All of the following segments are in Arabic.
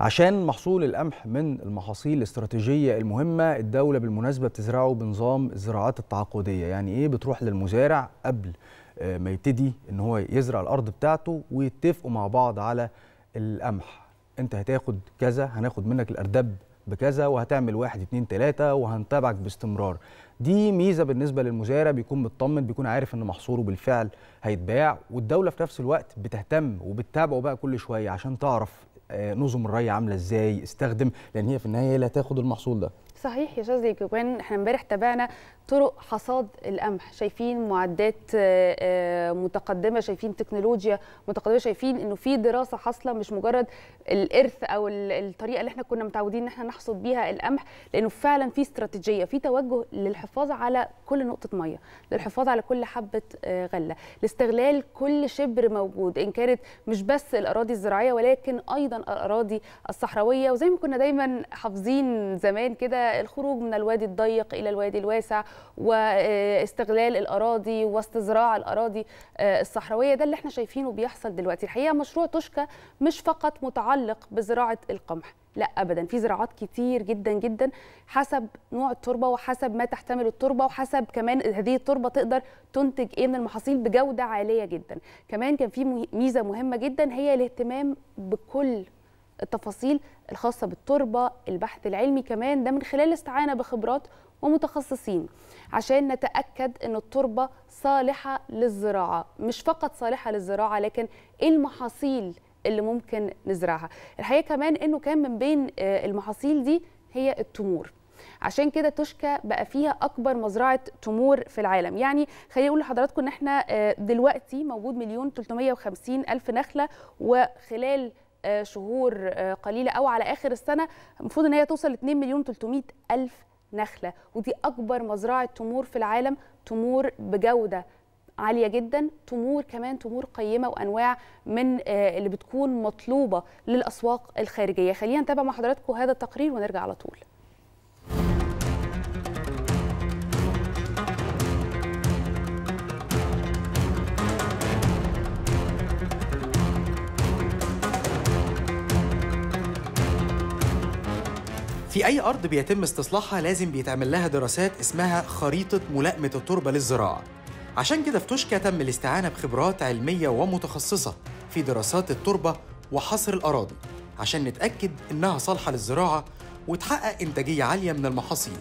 عشان محصول القمح من المحاصيل الاستراتيجية المهمة. الدولة بالمناسبة بتزرعه بنظام الزراعات التعاقدية. يعني ايه؟ بتروح للمزارع قبل ما يبتدي ان هو يزرع الارض بتاعته ويتفقوا مع بعض على القمح، انت هتاخد كذا، هناخد منك الارداب بكذا، وهتعمل 1 2 3 وهنتابعك باستمرار. دي ميزه بالنسبه للمزارع، بيكون مطمن، بيكون عارف ان محصوله بالفعل هيتباع، والدوله في نفس الوقت بتهتم وبتتابعه بقى كل شويه عشان تعرف نظم الري عامله ازاي، استخدم، لان هي في النهايه اللي هتاخد المحصول ده. صحيح يا شاذلي، كمان احنا امبارح تابعنا طرق حصاد القمح، شايفين معدات متقدمه، شايفين تكنولوجيا متقدمه، شايفين انه في دراسه حاصله، مش مجرد الارث او الطريقه اللي احنا كنا متعودين ان احنا نحصد بيها القمح، لانه فعلا في استراتيجيه، في توجه للحفاظ على كل نقطه ميه، للحفاظ على كل حبه غله، لاستغلال كل شبر موجود، ان كانت مش بس الاراضي الزراعيه ولكن ايضا الاراضي الصحراويه. وزي ما كنا دايما حافظين زمان كده، الخروج من الوادي الضيق إلى الوادي الواسع، واستغلال الأراضي واستزراع الأراضي الصحراوية، ده اللي احنا شايفينه بيحصل دلوقتي. الحقيقة مشروع توشكى مش فقط متعلق بزراعة القمح، لا أبدا، في زراعات كتير جدا جدا حسب نوع التربة وحسب ما تحتمل التربة، وحسب كمان هذه التربة تقدر تنتج إيه من المحاصيل بجودة عالية جدا. كمان كان في ميزة مهمة جدا، هي الاهتمام بكل التفاصيل الخاصة بالتربة، البحث العلمي كمان ده من خلال الاستعانة بخبرات ومتخصصين عشان نتأكد أن التربة صالحة للزراعة، مش فقط صالحة للزراعة لكن إيه المحاصيل اللي ممكن نزرعها. الحقيقة كمان أنه كان من بين المحاصيل دي هي التمور، عشان كده توشكى بقى فيها أكبر مزرعة تمور في العالم. يعني خليني أقول لحضراتكم إن إحنا دلوقتي موجود 1,350,000 نخلة، وخلال شهور قليله او على اخر السنه المفروض ان هي توصل ل 2,300,000 نخله، ودي اكبر مزرعه تمور في العالم، تمور بجوده عاليه جدا، تمور كمان تمور قيمه وانواع من اللي بتكون مطلوبه للاسواق الخارجيه. خلينا نتابع مع حضراتكم هذا التقرير ونرجع على طول. في أي أرض بيتم استصلاحها لازم بيتعمل لها دراسات اسمها خريطة ملائمة التربة للزراعة. عشان كده في توشكى تم الاستعانة بخبرات علمية ومتخصصة في دراسات التربة وحصر الأراضي عشان نتأكد إنها صالحة للزراعة وتحقق إنتاجية عالية من المحاصيل،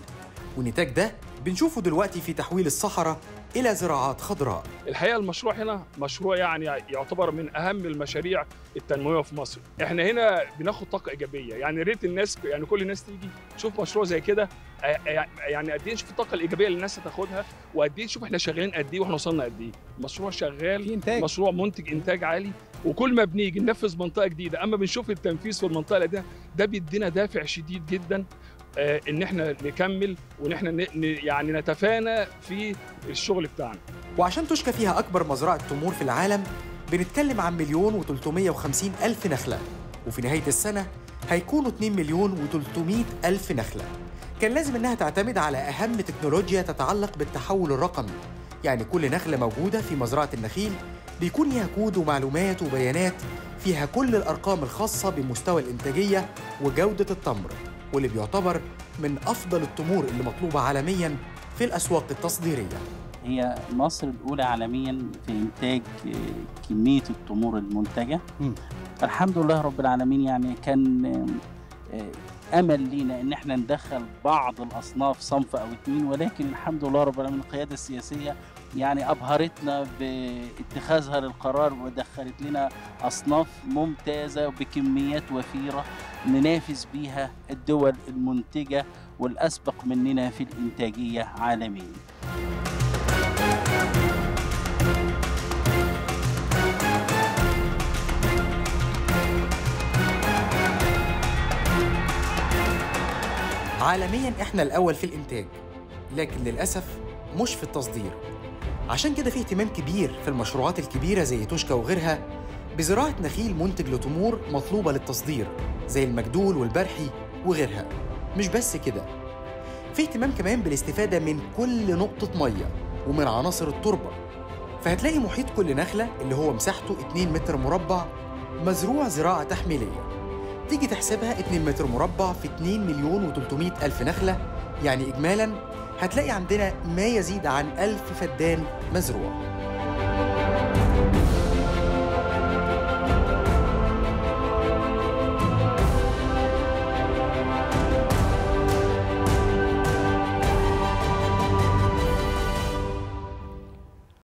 والنتاج ده بنشوفه دلوقتي في تحويل الصحراء إلى زراعات خضراء. الحقيقة المشروع هنا مشروع يعني يعتبر من أهم المشاريع التنموية في مصر. إحنا هنا بناخد طاقة إيجابية، يعني ريت الناس، يعني كل الناس تيجي تشوف مشروع زي كده، يعني قد إيه نشوف الطاقة الإيجابية اللي الناس هتاخدها، وقد إيه نشوف إحنا شغالين قد إيه وإحنا وصلنا قد إيه. مشروع شغال، مشروع منتج إنتاج عالي، وكل ما بنيجي ننفذ منطقة جديدة، أما بنشوف التنفيذ في المنطقة ده بيدينا دافع شديد جدا إن إحنا نكمل وإن إحنا يعني نتفانى في الشغل بتاعنا. وعشان توشكى فيها أكبر مزرعة تمور في العالم، بنتكلم عن 1,350,000 نخلة، وفي نهاية السنة هيكونوا 2,300,000 نخلة. كان لازم إنها تعتمد على أهم تكنولوجيا تتعلق بالتحول الرقمي، يعني كل نخلة موجودة في مزرعة النخيل بيكون ليها كود ومعلومات وبيانات فيها كل الأرقام الخاصة بمستوى الإنتاجية وجودة التمر، واللي بيعتبر من أفضل التمور اللي مطلوبة عالمياً في الأسواق التصديرية. هي مصر الأولى عالمياً في إنتاج كمية التمور المنتجة. الحمد لله رب العالمين، يعني كان أمل لينا إن احنا ندخل بعض الأصناف صنف أو 2، ولكن الحمد لله رب العالمين القيادة السياسية يعني أبهرتنا باتخاذها للقرار ودخلت لنا أصناف ممتازة بكميات وفيرة ننافس بيها الدول المنتجة والأسبق مننا في الإنتاجية عالميا. عالميا إحنا الأول في الإنتاج، لكن للأسف مش في التصدير. عشان كده في اهتمام كبير في المشروعات الكبيرة زي توشكى وغيرها بزراعة نخيل منتج لتمور مطلوبة للتصدير زي المجدول والبرحي وغيرها. مش بس كده، في اهتمام كمان بالاستفادة من كل نقطة مية ومن عناصر التربة، فهتلاقي محيط كل نخلة اللي هو مساحته 2 متر مربع مزروع زراعة تحميلية، تيجي تحسبها 2 متر مربع في 2,300,000 نخلة، يعني إجمالاً هتلاقي عندنا ما يزيد عن 1000 فدان مزروع.